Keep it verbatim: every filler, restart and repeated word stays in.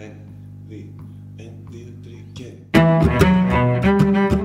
and the, and the, the,